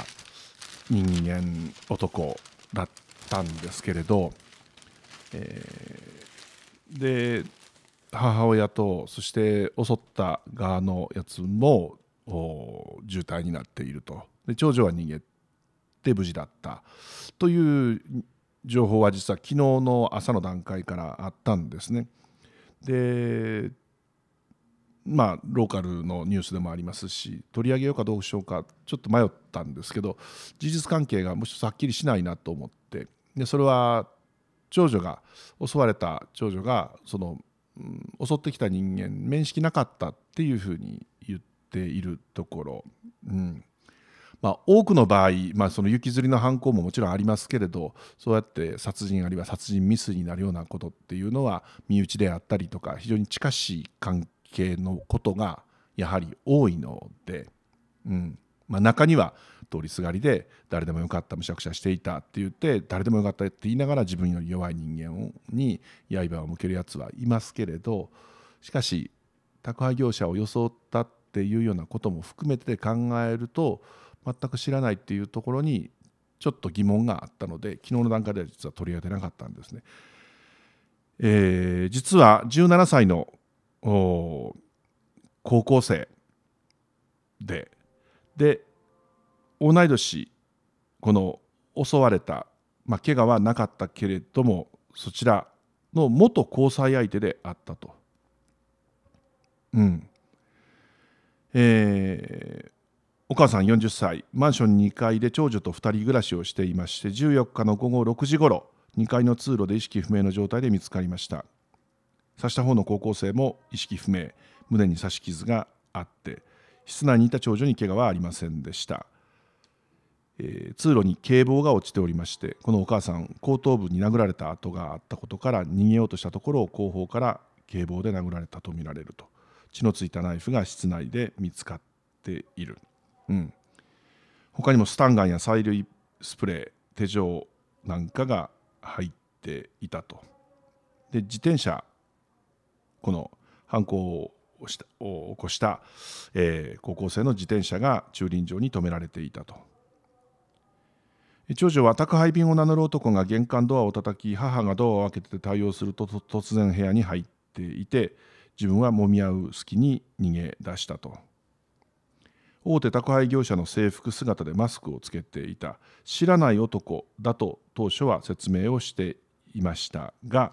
人間男だったんですけれど、えー、で母親とそして襲った側のやつも重体になっていると。で長女は逃げて無事だったという情報は実は昨日の朝の段階からあったんですね。で、まあローカルのニュースでもありますし、取り上げようかどうしようかちょっと迷ったんですけど、事実関係がもうちょっとはっきりしないなと思って、でそれは長女が襲われた長女がその、うん、襲ってきた人間面識なかったっていうふうに言っているところ。うん、まあ、多くの場合、まあ、その行きずりの犯行ももちろんありますけれど、そうやって殺人あるいは殺人未遂になるようなことっていうのは身内であったりとか非常に近しい関係のことがやはり多いので、うん、まあ、中には通りすがりで誰でもよかったむしゃくしゃしていたって言って、誰でもよかったって言いながら自分より弱い人間に刃を向けるやつはいますけれど、しかし宅配業者を装ったっていうようなことも含めて考えると、全く知らないっていうところにちょっと疑問があったので、昨日の段階では実は取り上げなかったんですね。えー、実はじゅうななさいの高校生でで同い年、この襲われた、まあ、怪我はなかったけれどもそちらの元交際相手であったと。うん、えーお母さんよんじゅっさい、マンションにかいで長女とふたり暮らしをしていまして、じゅうよっかのごごろくじごろにかいの通路で意識不明の状態で見つかりました。刺した方の高校生も意識不明、胸に刺し傷があって室内にいた長女に怪我はありませんでした。えー、通路に警棒が落ちておりまして、このお母さん後頭部に殴られた跡があったことから逃げようとしたところを後方から警棒で殴られたとみられると。血のついたナイフが室内で見つかっている。うん、他にもスタンガンや催涙スプレー、手錠なんかが入っていたと。で自転車、この犯行をしたを起こした、えー、高校生の自転車が駐輪場に止められていたと。長女は宅配便を名乗る男が玄関ドアを叩き、母がドアを開けて対応すると突然部屋に入っていて、自分はもみ合う隙に逃げ出したと。大手宅配業者の制服姿でマスクをつけていた、知らない男だと当初は説明をしていましたが、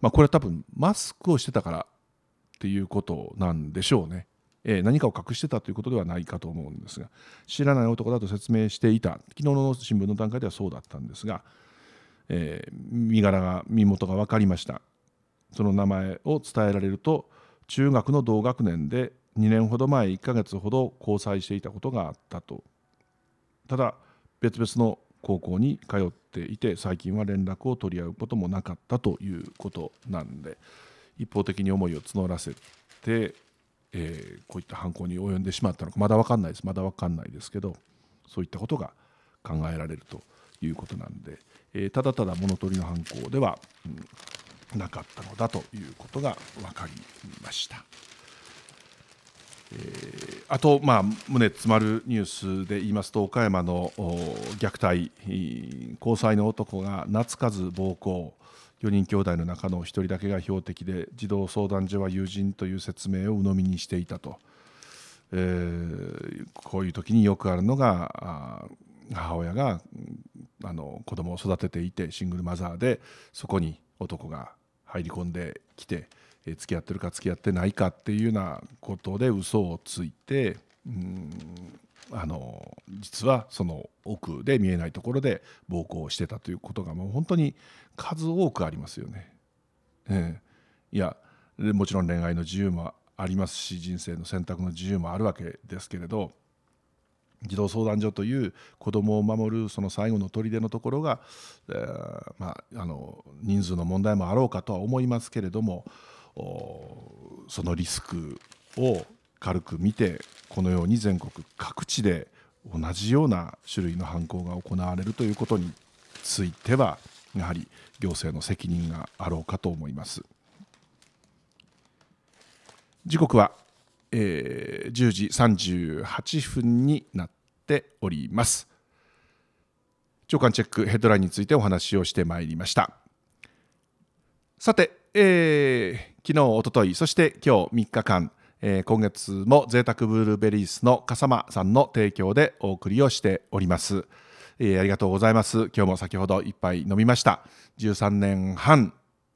まあ、これは多分マスクをしてたからっていうことなんでしょうね。えー、何かを隠してたということではないかと思うんですが、知らない男だと説明していた、昨日の新聞の段階ではそうだったんですが、えー、身柄が身元が分かりました。その名前を伝えられると、中学の同学年でにねんほど前、いっかげつほど交際していたことがあったと。ただ別々の高校に通っていて、最近は連絡を取り合うこともなかったということなんで、一方的に思いを募らせて、えー、こういった犯行に及んでしまったのか、まだ分かんないですまだ分かんないですけど、そういったことが考えられるということなんで、えー、ただただ物取りの犯行では、うん、なかったのだということが分かりました。えー、あと、まあ、胸詰まるニュースで言いますと、岡山の虐待、交際の男が懐かず暴行、よにん兄弟の中のひとりだけが標的で、児童相談所は友人という説明を鵜呑みにしていたと。えー、こういう時によくあるのが、母親があの子供を育てていてシングルマザーで、そこに男が入り込んできて、えー、付き合ってるか付き合ってないかっていうようなことで嘘をついて、うんあの実はその奥で見えないところで暴行をしてたということが、もう本当に数多くありますよね。えー、いやもちろん恋愛の自由もありますし、人生の選択の自由もあるわけですけれど、児童相談所という子どもを守るその最後の砦のところが、えーまあ、あの人数の問題もあろうかとは思いますけれども、そのリスクを軽く見て、このように全国各地で同じような種類の犯行が行われるということについては、やはり行政の責任があろうかと思います。時刻は、えー、じゅうじさんじゅうはっぷんになっております。朝刊チェックヘッドラインについてお話をしてまいりました。さて、えー、昨日、おととい、そして今日みっかかん、えー、今月も贅沢ブルーベリースの笠間さんの提供でお送りをしております。えー、ありがとうございます。今日も先ほど一杯飲みました。じゅうさんねんはん、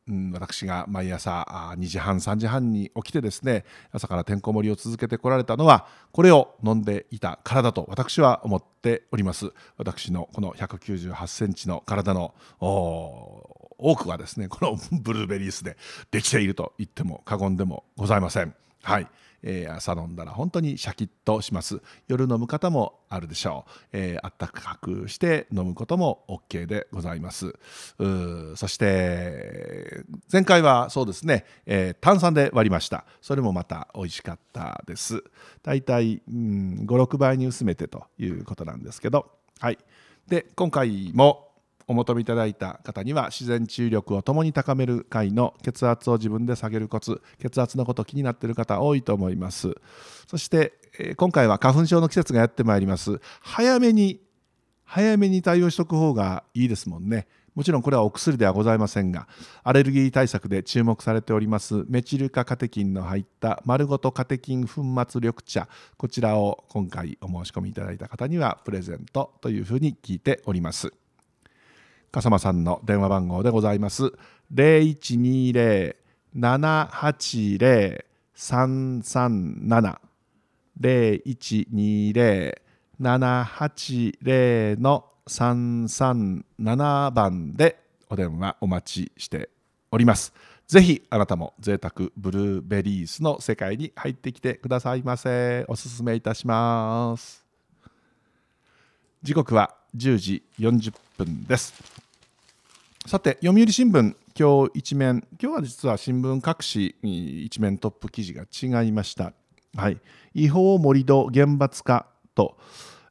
うん、私が毎朝にじはん、さんじはんに起きてですね、朝からてんこ盛りを続けてこられたのは、これを飲んでいたからだと私は思っております。私のこのひゃくきゅうじゅうはちセンチの体の多くはですね、このブルーベリースでできていると言っても過言でもございません。はい、えー、朝飲んだら本当にシャキッとします。夜飲む方もあるでしょう。えー、あったかくして飲むことも オーケー でございます。うそして前回はそうですね、えー、炭酸で割りました。それもまた美味しかったです。だいたいご、ろくばいに薄めてということなんですけど、はい、で今回もお求めいただいた方には、自然治癒力を共に高める会の血圧を自分で下げるコツ、血圧のこと気になっている方多いと思います。そして、えー、今回は花粉症の季節がやってまいります。早めに早めに対応しておく方がいいですもんね。もちろんこれはお薬ではございませんが、アレルギー対策で注目されておりますメチル化カテキンの入った丸ごとカテキン粉末緑茶、こちらを今回お申し込みいただいた方にはプレゼントというふうに聞いております。笠間さんの電話番号でございます。ゼロイチニーゼロ、ナナハチゼロ、サンサンナナ、ゼロイチニーゼロ、ナナハチゼロのさんさんななばんでお電話お待ちしております。ぜひあなたも贅沢ブルーベリースの世界に入ってきてくださいませ。おすすめいたします。時刻はじゅうじよんじゅっぷんです。さて、読売新聞、今日一面、今日は実は新聞各紙一面トップ記事が違いました。はい、違法盛り土厳罰化と、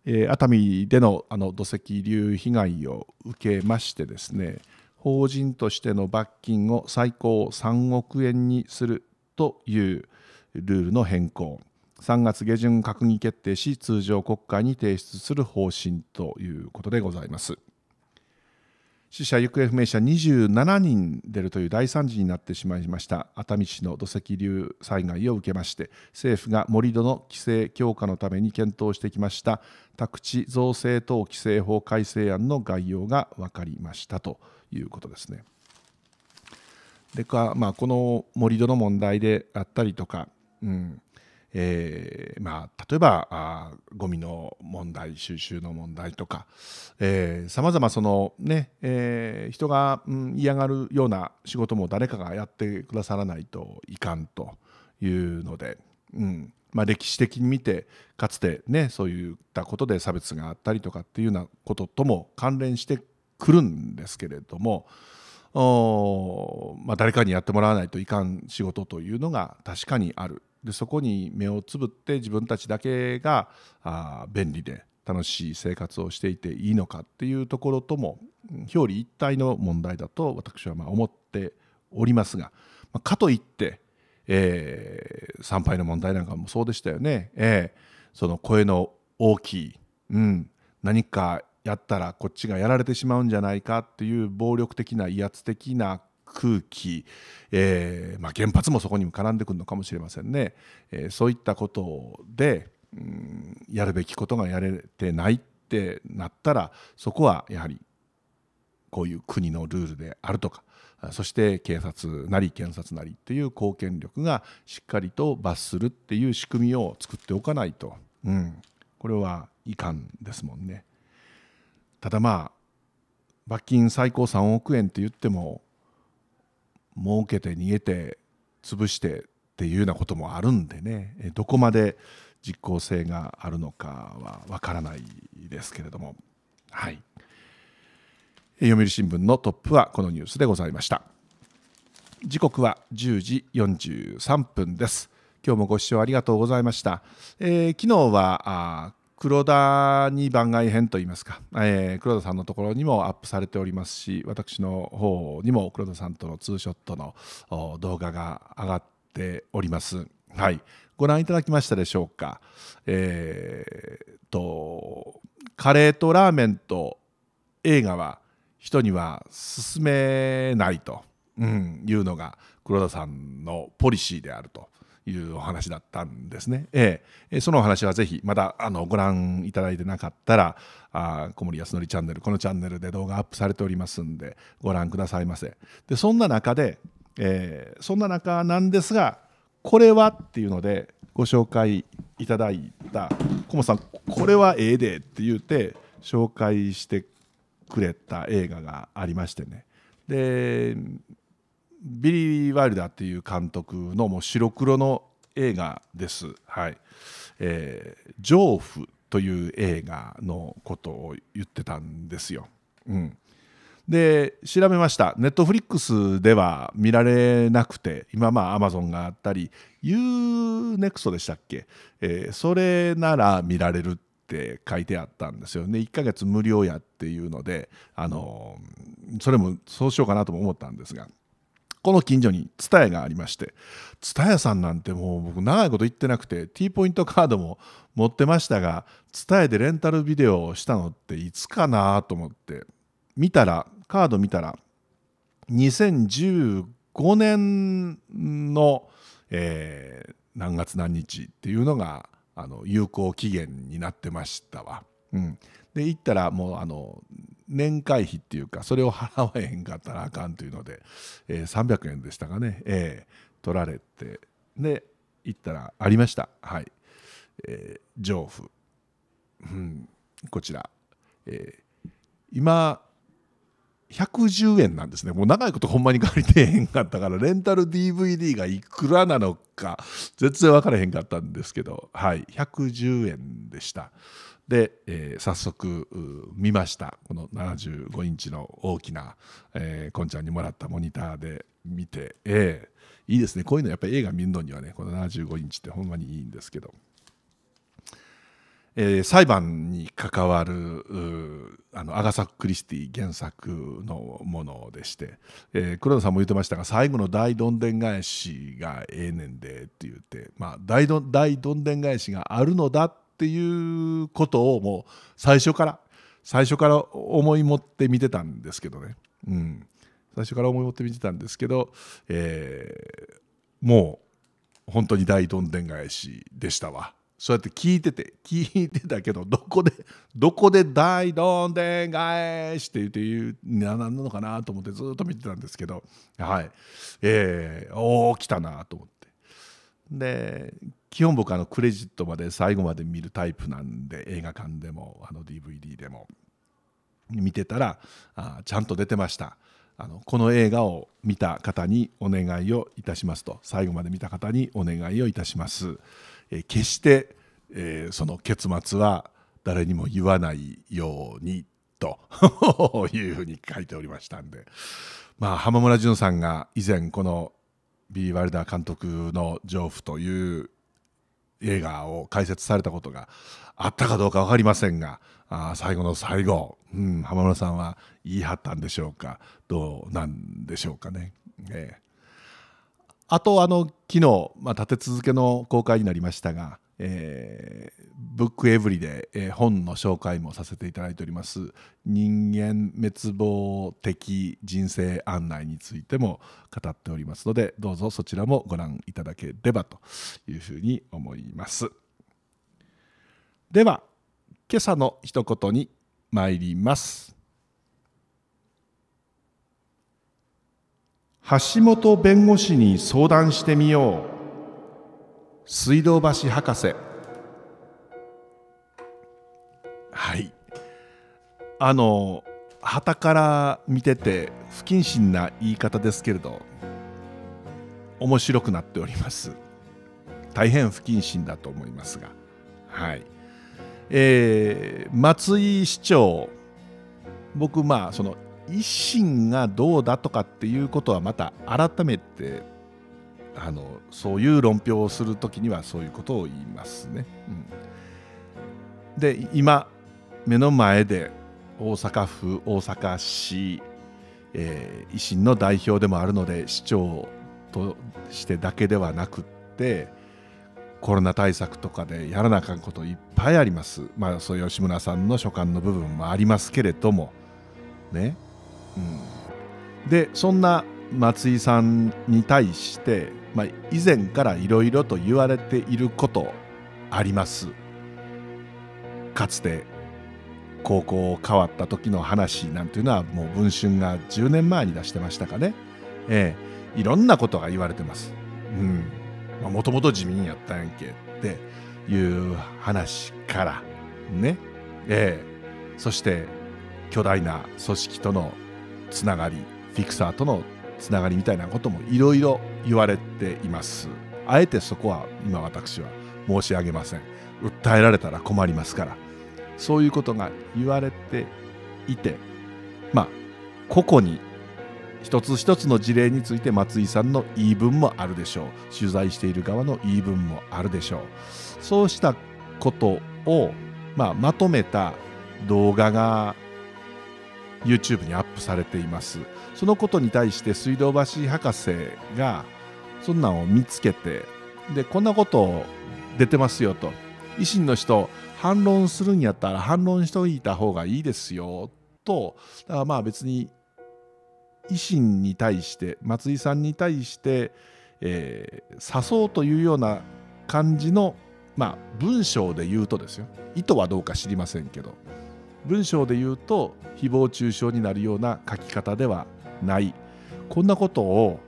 えー、熱海で の, あの土石流被害を受けましてですね、法人としての罰金を最高さんおくえんにするというルールの変更、さんがつげじゅん閣議決定し通常国会に提出する方針ということでございます。死者・行方不明者にじゅうななにん出るという大惨事になってしまいました。熱海市の土石流災害を受けまして、政府が盛り土の規制強化のために検討してきました宅地造成等規制法改正案の概要が分かりましたということですね。でか、まあ、この盛り土の問題であったりとか、うんえーまあ、例えばあゴミの問題、収集の問題とか、さまざまその、ねえー、人が、うん、嫌がるような仕事も誰かがやってくださらないといかんというので、うんまあ、歴史的に見てかつて、ね、そういったことで差別があったりとかっていうようなこととも関連してくるんですけれども、お、まあ、誰かにやってもらわないといかん仕事というのが確かにある。でそこに目をつぶって自分たちだけがあ便利で楽しい生活をしていていいのかっていうところとも表裏一体の問題だと私はまあ思っておりますが、まあ、かといって、えー、産廃の問題なんかもそうでしたよね。えー、その声の大きい、うん、何かやったらこっちがやられてしまうんじゃないかっていう暴力的な威圧的な空気、えーまあ、原発もそこにも絡んでくるのかもしれませんね。えー、そういったことで、うん、やるべきことがやれてないってなったら、そこはやはりこういう国のルールであるとか、そして警察なり検察なりっていう公権力がしっかりと罰するっていう仕組みを作っておかないと、うん、これはいかんですもんね。ただまあ罰金最高さんおくえんって言っても、儲けて逃げて潰してっていうようなこともあるんでね、どこまで実効性があるのかはわからないですけれども、はい、読売新聞のトップはこのニュースでございました。時刻はじゅうじよんじゅうさんぷんです。今日もご視聴ありがとうございました。えー、昨日は黒田に番外編といいますか、えー、黒田さんのところにもアップされておりますし、私の方にも黒田さんとのツーショットの動画が上がっております。はい、ご覧いただきましたでしょうか。えー、とカレーとラーメンと映画は人には勧めないというのが黒田さんのポリシーであるというお話だったんですね。えー、そのお話はぜひまだあのご覧いただいてなかったら、あ小森安則チャンネル、このチャンネルで動画アップされておりますんでご覧くださいませ。でそんな中で、えー、そんな中なんですが、これはっていうのでご紹介いただいた小森さん、これはええでって言って紹介してくれた映画がありましてね。でビリー・ワイルダーっていう監督のもう白黒の映画です。はいえー、ジョーフという映画のことを言ってたんですよ。うん、で調べました。ネットフリックスでは見られなくて、今まあアマゾンがあったり ユーネクスト でしたっけ、えー、それなら見られるって書いてあったんですよね。いっかげつ無料やっていうので、あのー、それもそうしようかなとも思ったんですが、この近所にツタヤがありまして、ツタヤさんなんてもう僕長いこと行ってなくて T ポイントカードも持ってましたが、ツタヤでレンタルビデオをしたのっていつかなと思って見たら、カード見たらにせんじゅうごねんの、えー、何月何日っていうのがあの有効期限になってましたわ。うん、で行ったらもうあの年会費っていうか、それを払わへんかったらあかんというので、えー、さんびゃくえんでしたかね、えー、取られて、で行ったらありました。はいえー、ジョーフ、うん、こちら、えー、今ひゃくじゅうえんなんですね。もう長いことほんまに借りてへんかったからレンタル ディーブイディー がいくらなのか全然分からへんかったんですけど、はい、ひゃくじゅうえんでした。で、えー、早速見ました。このななじゅうごインチの大きな、えー、こんちゃんにもらったモニターで見て、えー、いいですね。こういうのやっぱり映画見るのにはね、このななじゅうごインチってほんまにいいんですけど、えー、裁判に関わるあのアガサ・クリスティ原作のものでして、えー、黒田さんも言ってましたが、最後の大どんでん返しがええねんでって言って、まあ、大ど、大どんでん返しがあるのだっていうことをもう最初から最初から思い持って見てたんですけどね、うん、最初から思い持って見てたんですけど、えー、もう本当に大どんでん返しでしたわ。そうやって聞いてて聞いてたけど、どこでどこで大どんでん返しって言っていう何なのかなと思ってずっと見てたんですけど、はい、えー、おー来たなと思って。で基本僕あのクレジットまで最後まで見るタイプなんで、映画館でもあの ディーブイディー でも見てたら、あちゃんと出てました。あのこの映画を見た方にお願いをいたしますと、最後まで見た方にお願いをいたします。決して、えー、その結末は誰にも言わないようにというふうに書いておりましたんで、まあ、浜村淳さんが以前このビー・ワイルダー監督の「情婦」という映画を解説されたことがあったかどうか分かりませんが、あ最後の最後、うん、浜村さんは言い張ったんでしょうか、どうなんでしょうかね。えーあとあの昨日、まあ、立て続けの公開になりましたが、えー、ブックエブリで、えー、本の紹介もさせていただいております「人間滅亡的人生案内」についても語っておりますので、どうぞそちらもご覧いただければというふうに思います。では今朝の一言に参ります。橋本弁護士に相談してみよう。水道橋博士。はい。あの傍から見てて不謹慎な言い方ですけれど、面白くなっております。大変不謹慎だと思いますが、はい。えー、松井市長、僕まあその。維新がどうだとかっていうことはまた改めてあのそういう論評をするときにはそういうことを言いますね。うん、で今目の前で大阪府大阪市、えー、維新の代表でもあるので市長としてだけではなくってコロナ対策とかでやらなあかんこといっぱいあります。まあ、そういう吉村さんの所管の部分もありますけれどもね。うん、でそんな松井さんに対して、まあ、以前からいろいろと言われていることあります。かつて高校変わった時の話なんていうのはもう文春がじゅうねんまえに出してましたかね。ええ、いろんなことが言われてます。もともと自民やったんやんけっていう話からね、ええ、そして巨大な組織とのつながり、フィクサーとのつながりみたいなこともいろいろ言われています。あえてそこは今私は申し上げません。訴えられたら困りますから。そういうことが言われていて、まあ個々に一つ一つの事例について松井さんの言い分もあるでしょう。取材している側の言い分もあるでしょう。そうしたことを、まあ、まとめた動画がYouTube にアップされています。そのことに対して水道橋博士がそんなんを見つけて、でこんなこと出てますよと、維新の人反論するんやったら反論しといた方がいいですよと、だからまあ別に維新に対して松井さんに対して、えー、刺そうというような感じの、まあ、文章で言うとですよ、意図はどうか知りませんけど。文章で言うと誹謗中傷になるような書き方ではない、こんなことを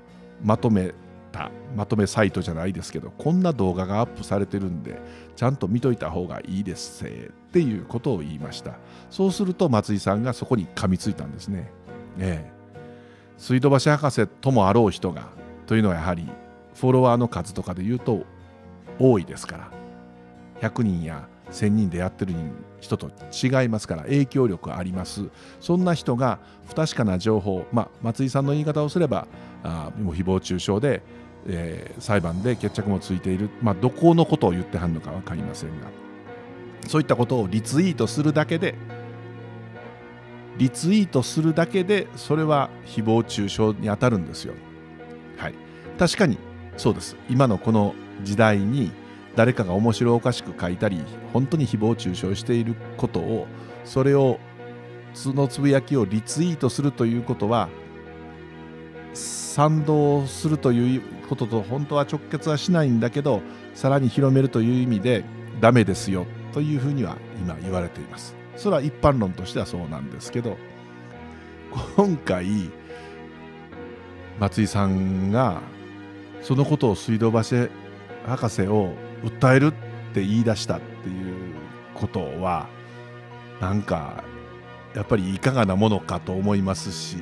まとめたまとめサイトじゃないですけど、こんな動画がアップされてるんでちゃんと見といた方がいいですっていうことを言いました。そうすると松井さんがそこに噛みついたんですね。ええ、水道橋博士ともあろう人がというのはやはりフォロワーの数とかでいうと多いですから、ひゃくにんやせんにんでやってる人と違いますから、影響力あります。そんな人が不確かな情報、まあ、松井さんの言い方をすればあもう誹謗中傷で、えー、裁判で決着もついている、まあ、どこのことを言ってはんのか分かりませんが、そういったことをリツイートするだけでリツイートするだけでそれは誹謗中傷に当たるんですよ。はい、確かにそうです。今のこの時代に誰かが面白おかしく書いたり本当に誹謗中傷していることを、それをそのつぶやきをリツイートするということは、賛同するということと本当は直結はしないんだけど、さらに広めるという意味でダメですよというふうには今言われています。それは一般論としてはそうなんですけど、今回松井さんがそのことを水道橋博士を訴えるって言い出したっていうことは、なんかやっぱりいかがなものかと思いますし、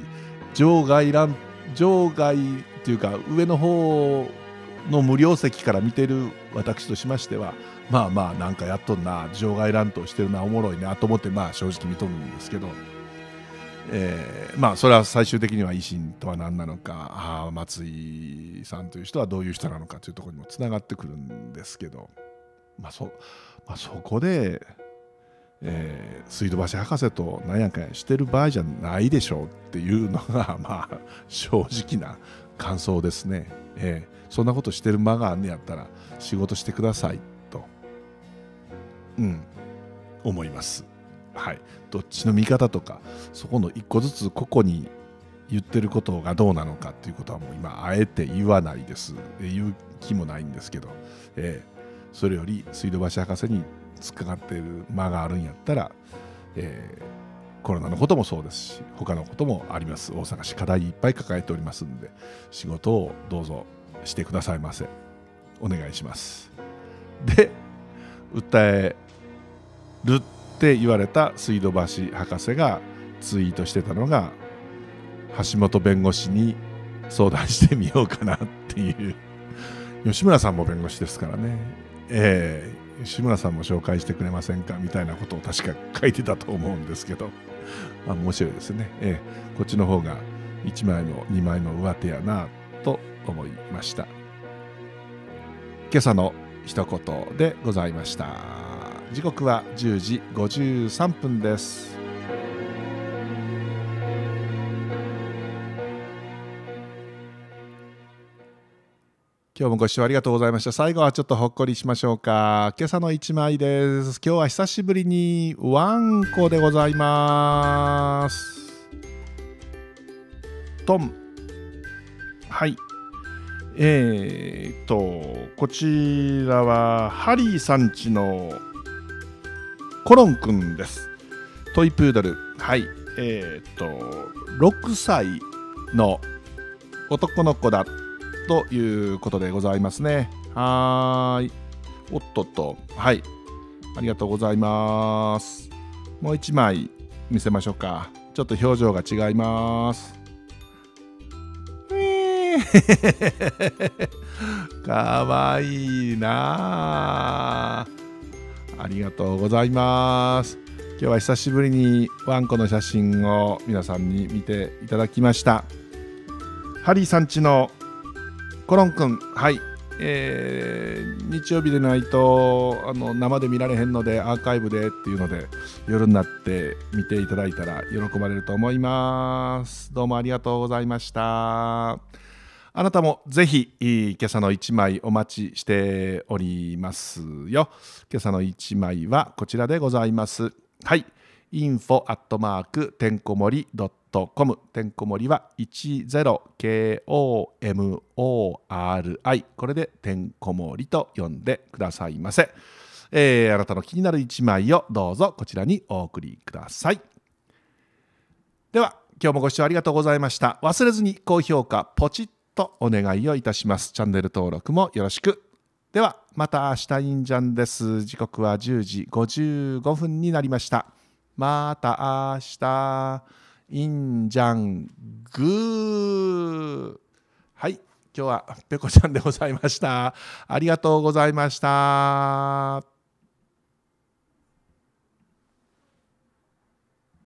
場外乱場外というか上の方の無料席から見てる私としましては、まあまあなんかやっとんな、場外乱闘してるな、おもろいなと思って、まあ正直見とるんですけど、えー、まあそれは最終的には維新とは何なのか、あ松井さんという人はどういう人なのかというところにもつながってくるんですけど、まあ そ,、まあ、そこで、えー、水道橋博士と何やかんやしてる場合じゃないでしょうっていうのがまあ正直な感想ですね。えーそんなことしてる間があんねやったら仕事してくださいと、うん、思います。はい、どっちの見方とか、そこの一個ずつ個々に言ってることがどうなのかっていうことはもう今あえて言わないです。言う気もないんですけど、えー、それより水道橋博士に突っかかってる間があるんやったら、えー、コロナのこともそうですし他のこともあります。大阪市課題いっぱい抱えておりますんで、仕事をどうぞしてくださいませ、お願いします。で、訴えるって言われた水道橋博士がツイートしてたのが、橋本弁護士に相談してみようかなっていう。吉村さんも弁護士ですからね、えー、吉村さんも紹介してくれませんかみたいなことを確か書いてたと思うんですけど、まあ、面白いですね、えー、こっちの方がいちまいもにまいも上手やなと思いました。今朝の一言でございました。時刻はじゅうじごじゅうさんぷんです。今日もご視聴ありがとうございました。最後はちょっとほっこりしましょうか。今朝の一枚です。今日は久しぶりにわんこでございます。トン。はい、えー、っとこちらはハリーさんちのコロンくんです。トイプードル、はい、えー、っとろくさいの男の子だということでございますね。はーい、おっとっと、はい、ありがとうございます。もういちまい見せましょうか。ちょっと表情が違います。かわいいなあ。ありがとうございます。今日は久しぶりにワンコの写真を皆さんに見ていただきました。ハリーさんちのコロンくん、はい、えー、日曜日でないとあの生で見られへんのでアーカイブでっていうので夜になって見ていただいたら喜ばれると思います。どうもありがとうございました。あなたもぜひ今朝のいちまいお待ちしておりますよ。今朝のいちまいはこちらでございます。はい、インフォ アットマーク てんこもり ドットコム てんこもりは いちゼロ ケー オー エム オー アール アイ、 これでてんこもりと呼んでくださいませ、えー、あなたの気になるいちまいをどうぞこちらにお送りください。では今日もご視聴ありがとうございました。忘れずに高評価ポチッとお願いをいたします。チャンネル登録もよろしく。ではまた明日インジャンです。時刻はじゅうじごじゅうごふんになりました。また明日インジャングー。はい、今日はペコちゃんでございました。ありがとうございました。